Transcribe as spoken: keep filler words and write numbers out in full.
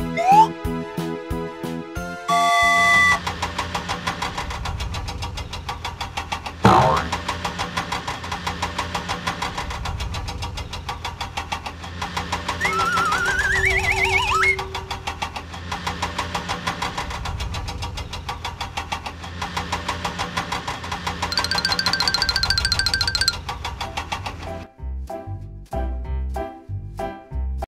birthday.